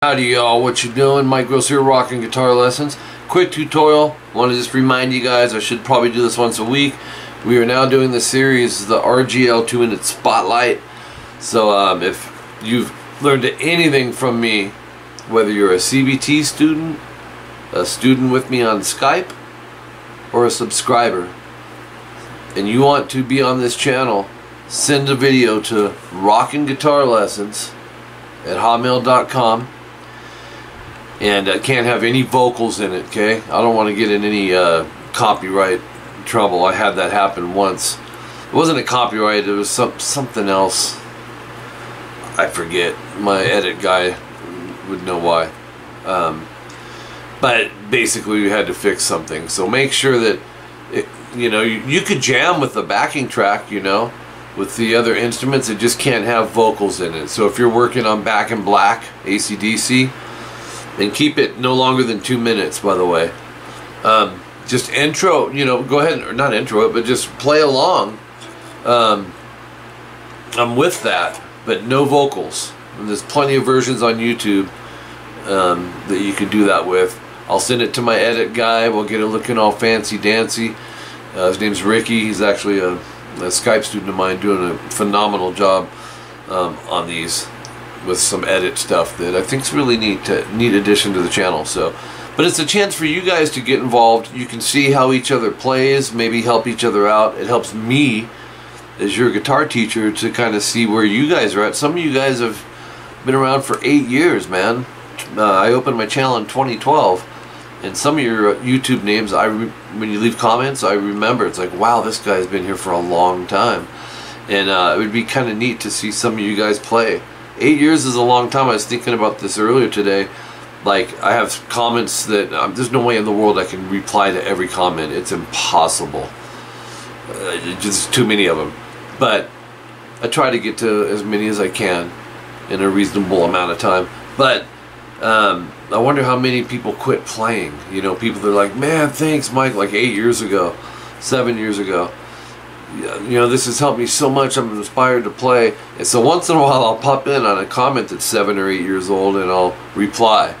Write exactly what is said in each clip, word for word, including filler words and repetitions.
Howdy y'all, what you doing? Mike Gross here, Rockin' Guitar Lessons. Quick tutorial, want to just remind you guys, I should probably do this once a week. We are now doing the series, the R G L two minute Spotlight. So um, if you've learned anything from me, whether you're a C B T student, a student with me on Skype, or a subscriber, and you want to be on this channel, send a video to Rockin' Guitar Lessons at hotmail dot com. And uh, can't have any vocals in it, okay? I don't want to get in any uh, copyright trouble. I had that happen once. It wasn't a copyright, it was some, something else. I forget. My edit guy would know why. Um, but basically we had to fix something. So make sure that, it, you know, you, you could jam with the backing track, you know, with the other instruments. It just can't have vocals in it. So if you're working on Back in Black, A C D C, and keep it no longer than two minutes, by the way. Um, just intro, you know, go ahead, or not intro it, but just play along. Um, I'm with that, but no vocals. And there's plenty of versions on YouTube um, that you can do that with. I'll send it to my edit guy. We'll get it looking all fancy-dancy. Uh, his name's Ricky. He's actually a, a Skype student of mine, doing a phenomenal job um, on these, with some edit stuff that I think is really neat to neat addition to the channel. So, but it's a chance for you guys to get involved. You can see how each other plays, maybe help each other out. It helps me as your guitar teacher to kind of see where you guys are at. Some of you guys have been around for eight years, man. Uh, I opened my channel in twenty twelve, and some of your YouTube names, I re when you leave comments, I remember. It's like, wow, this guy's been here for a long time. And uh, it would be kind of neat to see some of you guys play. Eight years is a long time. I was thinking about this earlier today. Like, I have comments that um, there's no way in the world I can reply to every comment. It's impossible. Uh, just too many of them. But I try to get to as many as I can in a reasonable amount of time. But um, I wonder how many people quit playing. You know, people that are like, man, thanks, Mike, like eight years ago, seven years ago. You know, this has helped me so much, I'm inspired to play. And so once in a while I'll pop in on a comment that's seven or eight years old, and I'll reply,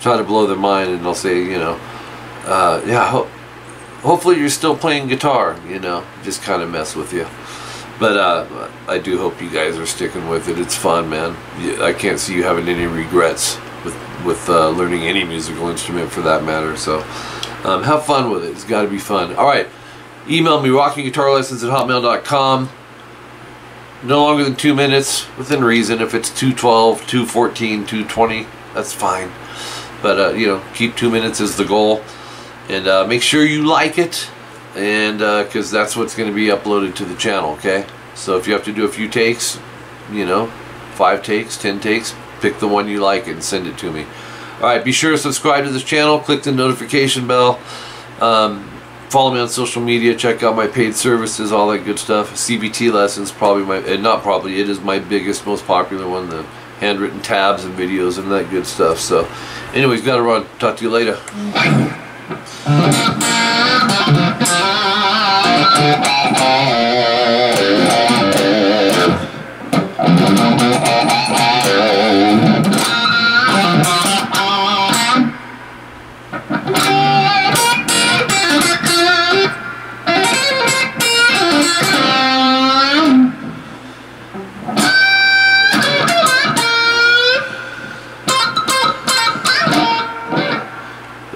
try to blow their mind, and I'll say, you know, uh, yeah, ho hopefully you're still playing guitar, you know, just kind of mess with you. But uh, I do hope you guys are sticking with it. It's fun, man. I can't see you having any regrets with, with uh, learning any musical instrument, for that matter. So um, have fun with it. It's got to be fun. All right. Email me, rockinguitarlessons at hotmail dot com. No longer than two minutes, within reason. If it's two twelve, two fourteen, two twenty, that's fine. But, uh, you know, keep two minutes as the goal. And uh, make sure you like it, and because uh, that's what's going to be uploaded to the channel, okay? So if you have to do a few takes, you know, five takes, ten takes, pick the one you like and send it to me. All right, be sure to subscribe to this channel. Click the notification bell. Um... Follow me on social media, check out my paid services, all that good stuff. C B T lessons, probably my, and not probably, it is my biggest, most popular one, the handwritten tabs and videos and that good stuff. So, anyways, gotta run. Talk to you later.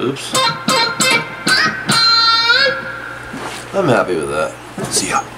Oops. I'm happy with that. See ya.